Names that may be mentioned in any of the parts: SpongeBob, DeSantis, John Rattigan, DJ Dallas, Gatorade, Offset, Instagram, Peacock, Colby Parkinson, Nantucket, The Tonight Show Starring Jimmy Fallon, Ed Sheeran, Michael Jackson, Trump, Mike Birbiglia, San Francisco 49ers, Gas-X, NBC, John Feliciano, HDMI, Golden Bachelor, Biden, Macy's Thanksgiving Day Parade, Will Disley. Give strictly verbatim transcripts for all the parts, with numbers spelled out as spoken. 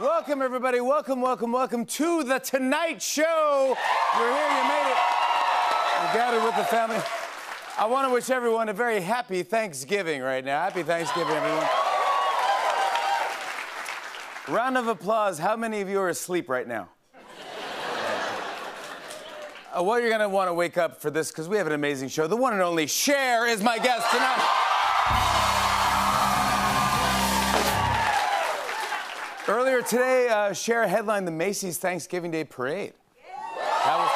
Welcome, everybody. Welcome, welcome, welcome to The Tonight Show. You're here, you made it. You're gathered with the family. I want to wish everyone a very happy Thanksgiving right now. Happy Thanksgiving, everyone. Round of applause. How many of you are asleep right now? Uh, well, you're going to want to wake up for this because we have an amazing show. The one and only Cher is my guest tonight. Earlier today, uh, Cher headlined the Macy's Thanksgiving Day Parade. That was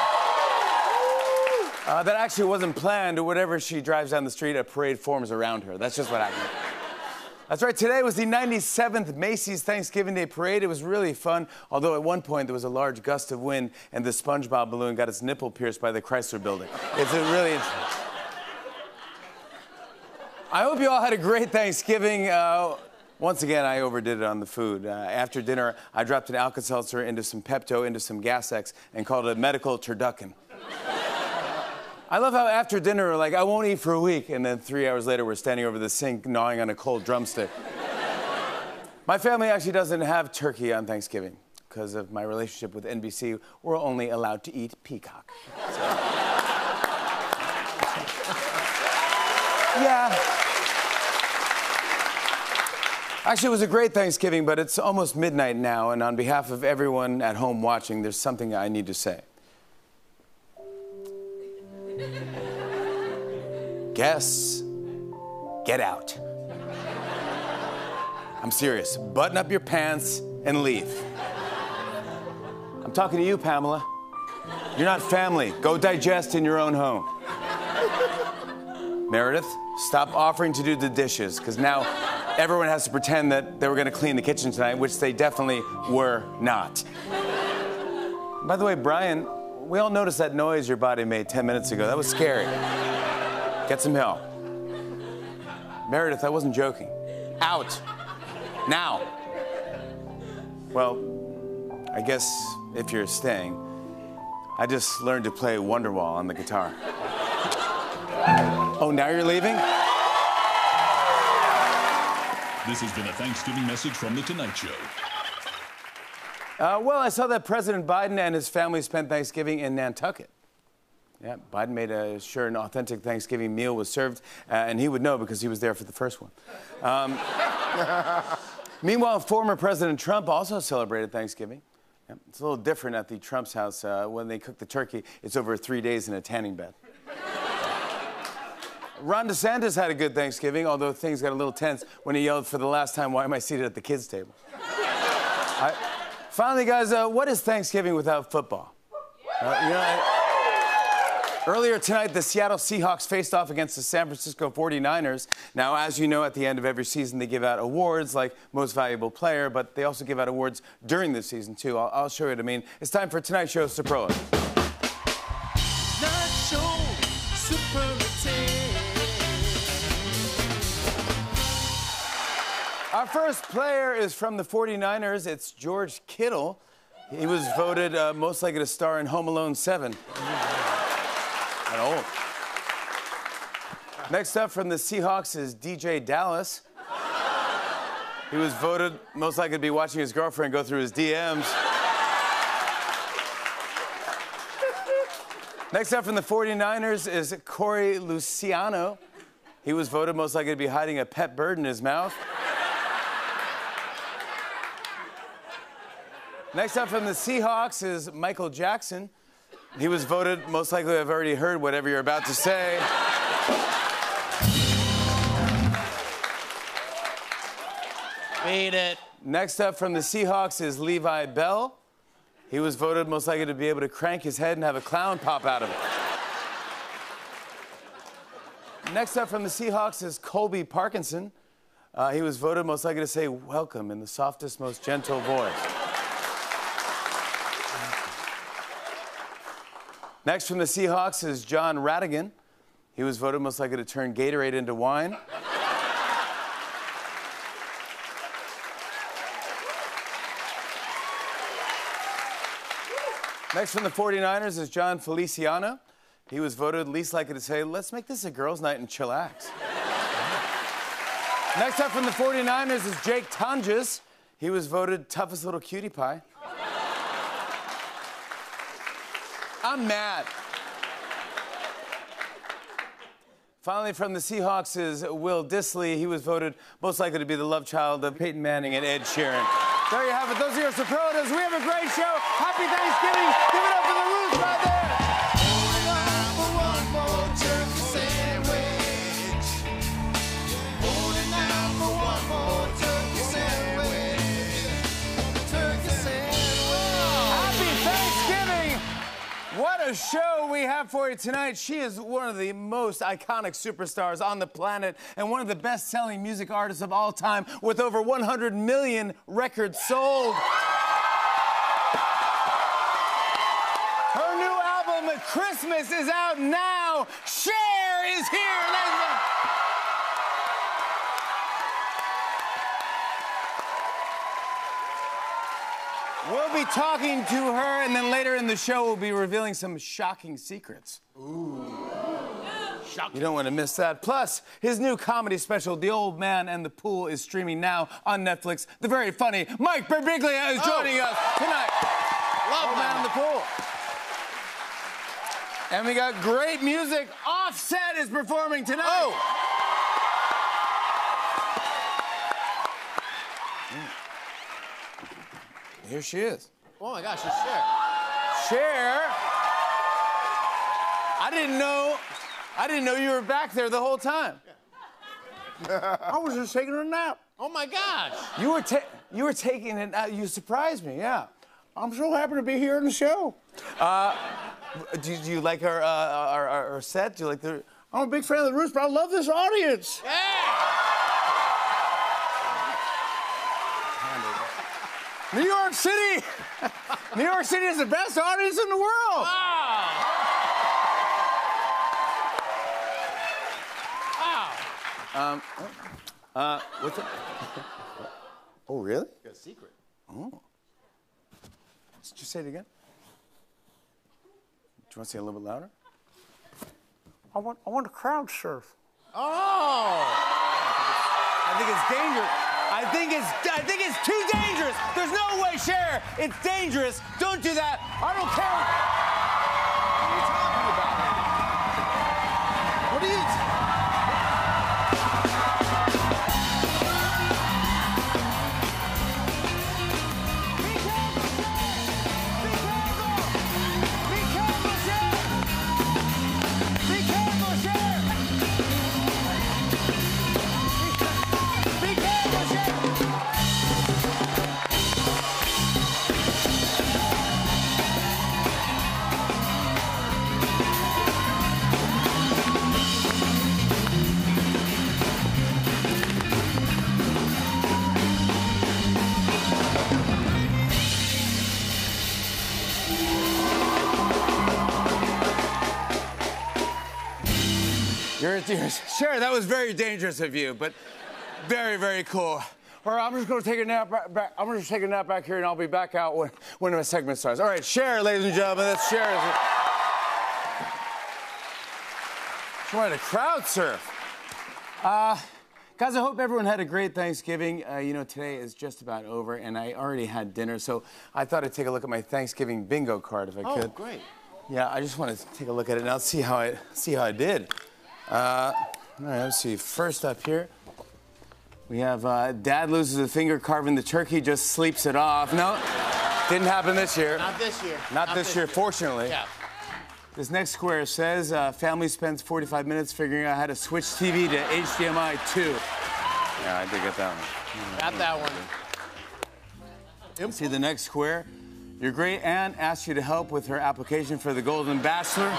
Uh, that actually wasn't planned. Whenever she drives down the street, a parade forms around her. That's just what happened. That's right. Today was the ninety-seventh Macy's Thanksgiving Day Parade. It was really fun, although at one point there was a large gust of wind and the SpongeBob balloon got its nipple pierced by the Chrysler Building. It's a really interesting. I hope you all had a great Thanksgiving. Uh, Once again, I overdid it on the food. Uh, after dinner, I dropped an Alka-Seltzer into some Pepto, into some Gas-X, and called it a medical turducken. I love how after dinner, like, I won't eat for a week, and then three hours later, we're standing over the sink gnawing on a cold drumstick. My family actually doesn't have turkey on Thanksgiving. Because of my relationship with N B C, we're only allowed to eat peacock. So. Yeah. Actually, it was a great Thanksgiving, but it's almost midnight now, and on behalf of everyone at home watching, there's something I need to say. Guess, get out. I'm serious. Button up your pants and leave. I'm talking to you, Pamela. You're not family. Go digest in your own home. Meredith, stop offering to do the dishes, because now everyone has to pretend that they were going to clean the kitchen tonight, which they definitely were not. By the way, Brian, we all noticed that noise your body made ten minutes ago. That was scary. Get some help. Meredith, I wasn't joking. Out. Now. Well, I guess if you're staying, I just learned to play Wonderwall on the guitar. Oh, now you're leaving? This has been a Thanksgiving message from The Tonight Show. Uh, well, I saw that President Biden and his family spent Thanksgiving in Nantucket. Yeah, Biden made a, sure an authentic Thanksgiving meal was served, uh, and he would know because he was there for the first one. Um, meanwhile, former President Trump also celebrated Thanksgiving. Yeah, it's a little different at the Trump's house. Uh, when they cook the turkey, it's over three days in a tanning bed. Ron DeSantis had a good Thanksgiving, although things got a little tense when he yelled for the last time, "Why am I seated at the kids' table?" I, Finally, guys, uh, what is Thanksgiving without football? Uh, you know, I, earlier tonight, the Seattle Seahawks faced off against the San Francisco forty-niners. Now, as you know, at the end of every season, they give out awards like Most Valuable Player, but they also give out awards during the season, too. I'll, I'll show you what I mean. It's time for Tonight Show Superlative. Tonight Show Superlative. Our first player is from the forty-niners. It's George Kittle. He was voted uh, most likely to star in Home Alone seven. Not old. Next up from the Seahawks is D J Dallas. He was voted most likely to be watching his girlfriend go through his D Ms. Next up from the forty-niners is Corey Luciano. He was voted most likely to be hiding a pet bird in his mouth. Next up from the Seahawks is Michael Jackson. He was voted most likely to have already heard whatever you're about to say. Beat it. Next up from the Seahawks is Levi Bell. He was voted most likely to be able to crank his head and have a clown pop out of it. Next up from the Seahawks is Colby Parkinson. Uh, he was voted most likely to say welcome in the softest, most gentle voice. Next from the Seahawks is John Rattigan. He was voted most likely to turn Gatorade into wine. Next from the forty-niners is John Feliciano. He was voted least likely to say, let's make this a girls' night and chillax. Next up from the forty-niners is Jake Tonjes. He was voted toughest little cutie pie. I'm mad. Finally, from the Seahawks is Will Disley. He was voted most likely to be the love child of Peyton Manning and Ed Sheeran. There you have it. Those are your superlatives. We have a great show. Happy Thanksgiving. Give it up for The Roots right there. What a show we have for you tonight. She is one of the most iconic superstars on the planet and one of the best-selling music artists of all time with over one hundred million records sold. Her new album, Christmas, is out now. Cher is here, ladies and we'll be talking to her, and then later in the show, we'll be revealing some shocking secrets. Ooh. Shocking. You don't want to miss that. Plus, his new comedy special, The Old Man and the Pool, is streaming now on Netflix. The very funny Mike Birbiglia is joining oh. us tonight. Love Old Man and the Pool. And we got great music. Offset is performing tonight. Oh. Here she is. Oh my gosh, it's Cher. Cher? I didn't know, I didn't know you were back there the whole time. Yeah. I was just taking a nap. Oh my gosh. You were, ta you were taking it out. You surprised me, yeah. I'm so happy to be here in the show. Uh, do, do you like our, uh, our, our, our set? Do you like the... I'm a big fan of The Roots, but I love this audience. Yeah. New York City! New York City is the best audience in the world! Wow! Wow! Um, uh, what's up? Oh, really? You got a secret. Oh. Did you say it again? Do you want to say it a little bit louder? I want, I want to crowd surf. Oh! I think it's dangerous. I think it's I think it's too dangerous. There's no way, Cher. It's dangerous. Don't do that. I don't care. What are you talking about? What are you? T Cher, that was very dangerous of you, but very, very cool. All right, I'm just going to take a nap back, back. I'm going to take a nap back here, and I'll be back out when when my segment starts. All right, Cher, ladies and gentlemen, that's Cher. She wanted to crowd surf. Uh, guys, I hope everyone had a great Thanksgiving. Uh, you know, today is just about over, and I already had dinner, so I thought I'd take a look at my Thanksgiving bingo card if I could. Oh, great. Yeah, I just want to take a look at it, and I'll see how I see how I did. Uh, all right, let's see. First up here, we have uh, Dad loses a finger carving the turkey, just sleeps it off. No, didn't happen this year. Not this year. Not, Not this, this year, year, fortunately. Yeah. This next square says, uh, family spends forty-five minutes figuring out how to switch T V to H D M I two. Yeah, I did get that one. Got that one. Yep. See the next square? Your great aunt asked you to help with her application for the Golden Bachelor.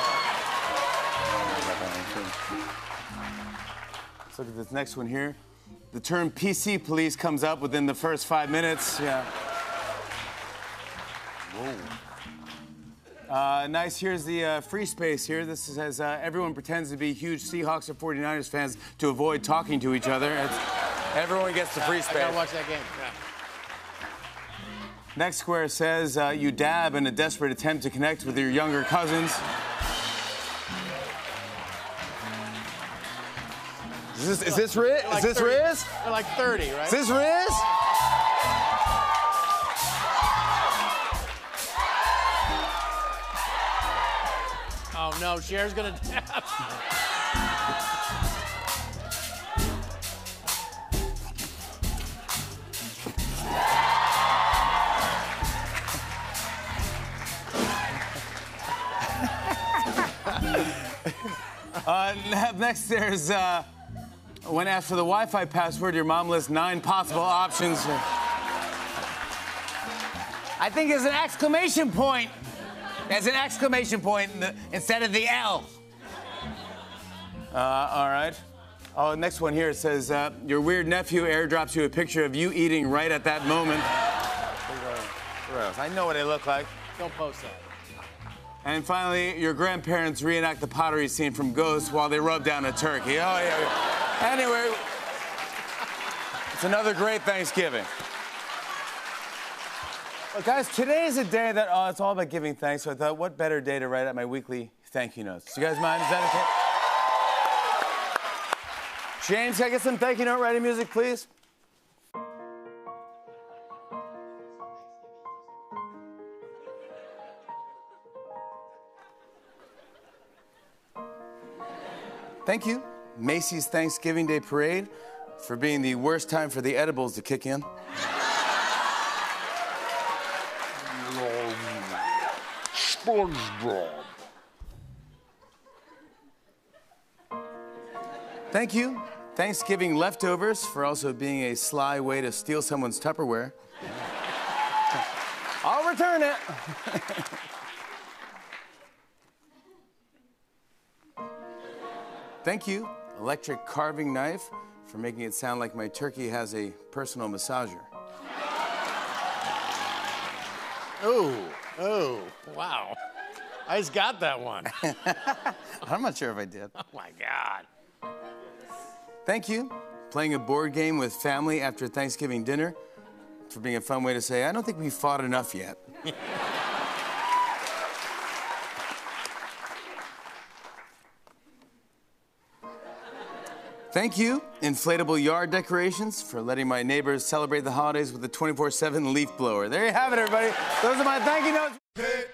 Let's look at this next one here. The term P C police comes up within the first five minutes. Yeah. Whoa. Uh, nice. Here's the uh, free space here. This says uh, everyone pretends to be huge Seahawks or forty-niners fans to avoid talking to each other. It's, everyone gets the free space. I gotta watch that game. Yeah. Next square says uh, you dab in a desperate attempt to connect with your younger cousins. Is this, is this Riz? Is this Riz? They're like thirty, right? Is this Riz? no, Cher's gonna tap. Uh, next, there's uh, when asked for the Wi-Fi password, your mom lists nine possible options. I think there's an exclamation point. There's an exclamation point in the, instead of the L. Uh, all right. Oh, next one here says uh, your weird nephew airdrops you a picture of you eating right at that moment. Gross. I know what they look like. Don't post that. And finally, your grandparents reenact the pottery scene from Ghost while they rub down a turkey. Oh, yeah. Anyway, it's another great Thanksgiving. Well, guys, today is a day that oh, it's all about giving thanks, so I thought, what better day to write out my weekly thank you notes? Do you guys mind? Is that okay? James, can I get some thank you note writing music, please? Thank you, Macy's Thanksgiving Day Parade, for being the worst time for the edibles to kick in. SpongeBob. Thank you, Thanksgiving leftovers, for also being a sly way to steal someone's Tupperware. I'll return it. Thank you, electric carving knife, for making it sound like my turkey has a personal massager. Oh, oh, wow. I just got that one. I'm not sure if I did. Oh, my God. Thank you, playing a board game with family after Thanksgiving dinner, for being a fun way to say, I don't think we fought enough yet. Thank you, inflatable yard decorations, for letting my neighbors celebrate the holidays with a twenty-four seven leaf blower. There you have it, everybody. Those are my thank you notes.